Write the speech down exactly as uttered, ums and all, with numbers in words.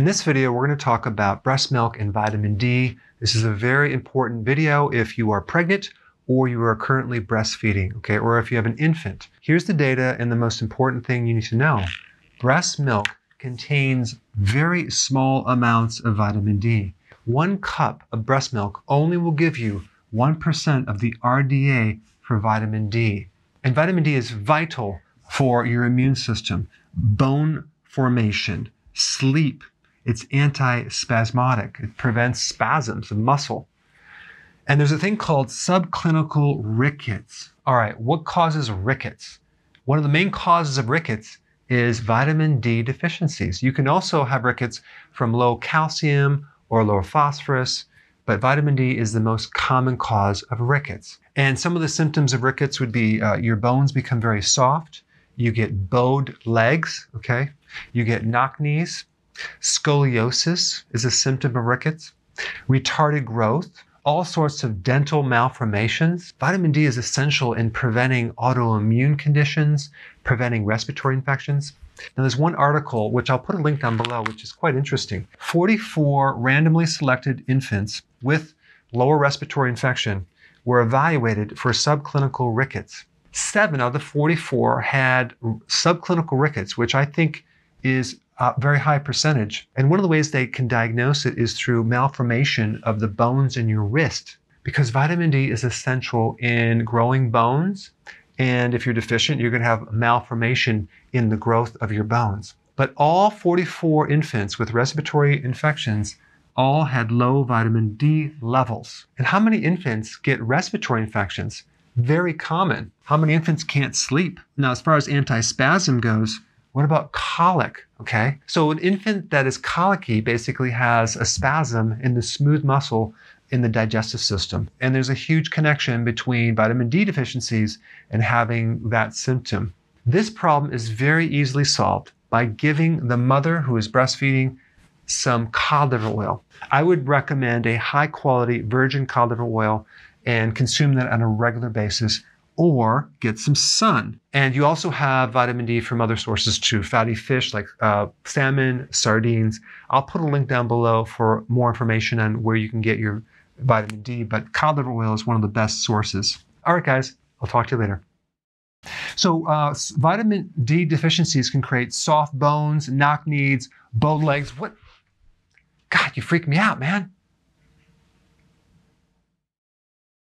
In this video, we're going to talk about breast milk and vitamin D. This is a very important video if you are pregnant or you are currently breastfeeding, okay, or if you have an infant. Here's the data and the most important thing you need to know. Breast milk contains very small amounts of vitamin D. One cup of breast milk only will give you one percent of the R D A for vitamin D. And vitamin D is vital for your immune system, bone formation, sleep. It's anti-spasmodic. It prevents spasms of muscle. And there's a thing called subclinical rickets. All right, what causes rickets? One of the main causes of rickets is vitamin D deficiencies. You can also have rickets from low calcium or low phosphorus, but vitamin D is the most common cause of rickets. And some of the symptoms of rickets would be uh, your bones become very soft, you get bowed legs, okay? You get knock knees. Scoliosis is a symptom of rickets. Retarded growth, all sorts of dental malformations. Vitamin D is essential in preventing autoimmune conditions, preventing respiratory infections. Now there's one article, which I'll put a link down below, which is quite interesting. forty-four randomly selected infants with lower respiratory infection were evaluated for subclinical rickets. Seven out of the forty-four had subclinical rickets, which I think is a very high percentage. And one of the ways they can diagnose it is through malformation of the bones in your wrist, because vitamin D is essential in growing bones. And if you're deficient, you're going to have malformation in the growth of your bones. But all forty-four infants with respiratory infections all had low vitamin D levels. And how many infants get respiratory infections? Very common. How many infants can't sleep? Now, as far as anti-spasm goes, what about colic, okay? So an infant that is colicky basically has a spasm in the smooth muscle in the digestive system. And there's a huge connection between vitamin D deficiencies and having that symptom. This problem is very easily solved by giving the mother who is breastfeeding some cod liver oil. I would recommend a high quality virgin cod liver oil and consume that on a regular basis, or get some sun. And you also have vitamin D from other sources too, fatty fish like uh, salmon, sardines. I'll put a link down below for more information on where you can get your vitamin D, but cod liver oil is one of the best sources. All right, guys, I'll talk to you later. So uh, vitamin D deficiencies can create soft bones, knock knees, bowed legs. What? God, you freaked me out, man.